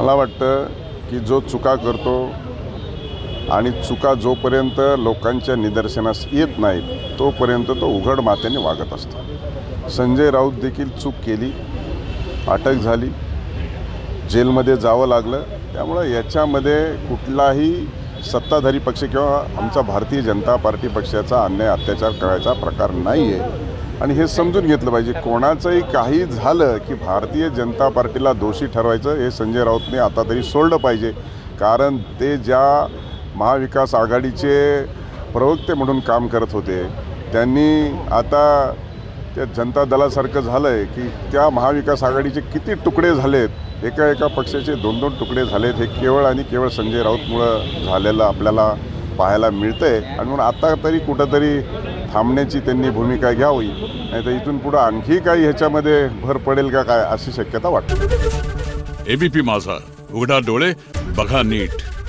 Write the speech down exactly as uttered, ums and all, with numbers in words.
मला वाटतं की जो चुका करतो आणि चुका जोपर्यंत लोकांच्या निदर्शनास येत नाहीत तोपर्यंत तो उघड मातेने वागत असतो। संजय राऊत देखील चूक केली, अटक झाली, जेलमध्ये जावं लागलं। त्यामुळे याच्यामध्ये कुठलाही सत्ताधारी पक्ष किंवा आमचा भारतीय जनता पार्टी पक्षाचा अन्याय अत्याचार करायचा प्रकार नाही आहे आणि हे समजून घेतलं पाहिजे। कोणाचंही काही झालं की भारतीय जनता पार्टीला दोषी ठरवायचं हे संजय राऊतने आता तरी सोडलं पाहिजे, कारण ते ज्या महाविकास आघाडीचे प्रवक्ते म्हणून काम करत होते त्यांनी आता त्या जनता दलासारखं झालं आहे की त्या महाविकास आघाडीचे किती तुकडे झालेत, एका एका पक्षाचे दोन दोन तुकडे झालेत, हे केवळ आणि केवळ संजय राऊतमुळं झालेलं आपल्याला पाहायला मिळतं आहे। आणि म्हणून आता तरी कुठंतरी थांबण्याची त्यांनी भूमिका घ्यावी, नाही तर इथून पुढे आणखी काही ह्याच्यामध्ये भर पडेल का काय अशी शक्यता वाटते। एबीपी माझा, उघडा डोळे बघा नीट।